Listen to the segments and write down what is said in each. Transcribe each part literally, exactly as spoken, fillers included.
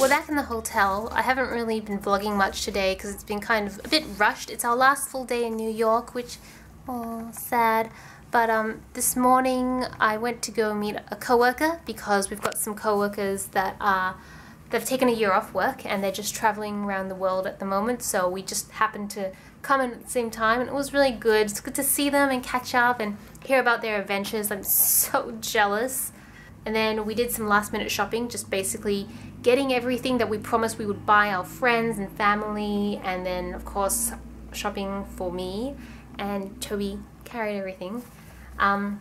We're back in the hotel. I haven't really been vlogging much today because it's been kind of a bit rushed. It's our last full day in New York, which, oh, sad. But um, this morning I went to go meet a coworker because we've got some coworkers that are they've taken a year off work and they're just traveling around the world at the moment, so we just happened to come in at the same time, and it was really good. It's good to see them and catch up and hear about their adventures. I'm so jealous. And then we did some last minute shopping, just basically getting everything that we promised we would buy our friends and family, and then of course shopping for me, and Toby carried everything. Um,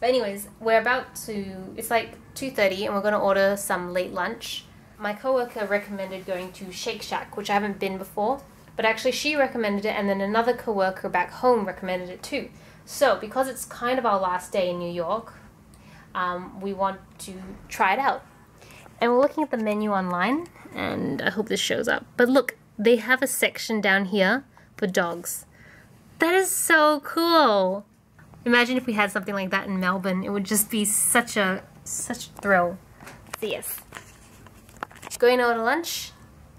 but anyways, we're about to, it's like two thirty and we're going to order some late lunch. My coworker recommended going to Shake Shack, which I haven't been before, but actually she recommended it, and then another coworker back home recommended it too. So because it's kind of our last day in New York, um, we want to try it out. And we're looking at the menu online, and I hope this shows up. But look, they have a section down here for dogs. That is so cool! Imagine if we had something like that in Melbourne. It would just be such a, such a thrill. So yes. Going out to lunch,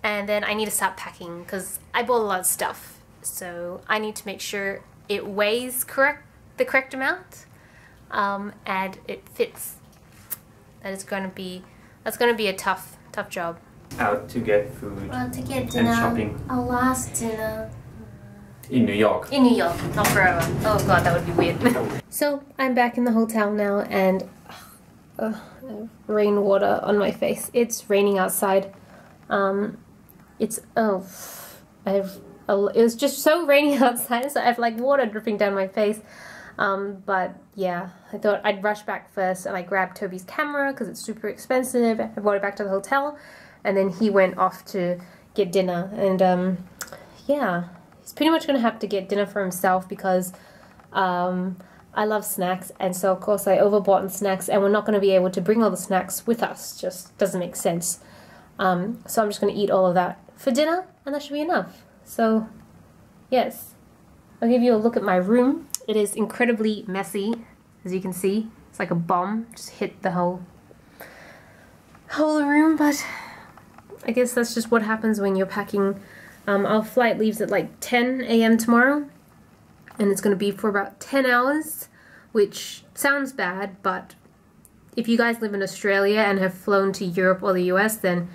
and then I need to start packing because I bought a lot of stuff, so I need to make sure it weighs correct the correct amount um, and it fits. That is going to be that's going to be a tough tough job. Out to get food. Out to get dinner. And shopping. Our last dinner. In New York. In New York, not forever. Oh god, that would be weird. So I'm back in the hotel now, and. Uh, rainwater on my face. It's raining outside. Um, it's oh, I've it was just so rainy outside, so I have like water dripping down my face. Um, but yeah, I thought I'd rush back first, and I grabbed Toby's camera because it's super expensive. I brought it back to the hotel, and then he went off to get dinner. And um, yeah, he's pretty much gonna have to get dinner for himself because um. I love snacks, and so of course I overbought on snacks, and we're not going to be able to bring all the snacks with us. Just doesn't make sense. Um, so I'm just going to eat all of that for dinner, and that should be enough. So, yes. I'll give you a look at my room. It is incredibly messy, as you can see. It's like a bomb. Just hit the whole, whole room, but I guess that's just what happens when you're packing. Um, our flight leaves at like ten A M tomorrow. And it's going to be for about ten hours, which sounds bad, but if you guys live in Australia and have flown to Europe or the U S, then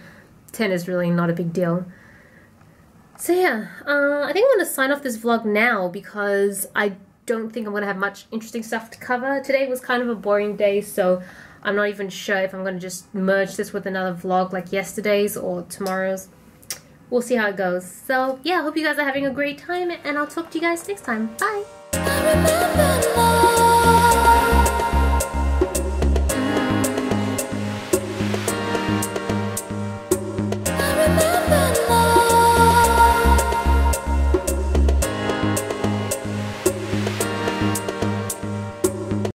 ten is really not a big deal. So yeah, uh, I think I'm going to sign off this vlog now because I don't think I'm going to have much interesting stuff to cover. Today was kind of a boring day, so I'm not even sure if I'm going to just merge this with another vlog like yesterday's or tomorrow's. We'll see how it goes. So yeah, I hope you guys are having a great time, and I'll talk to you guys next time. Bye!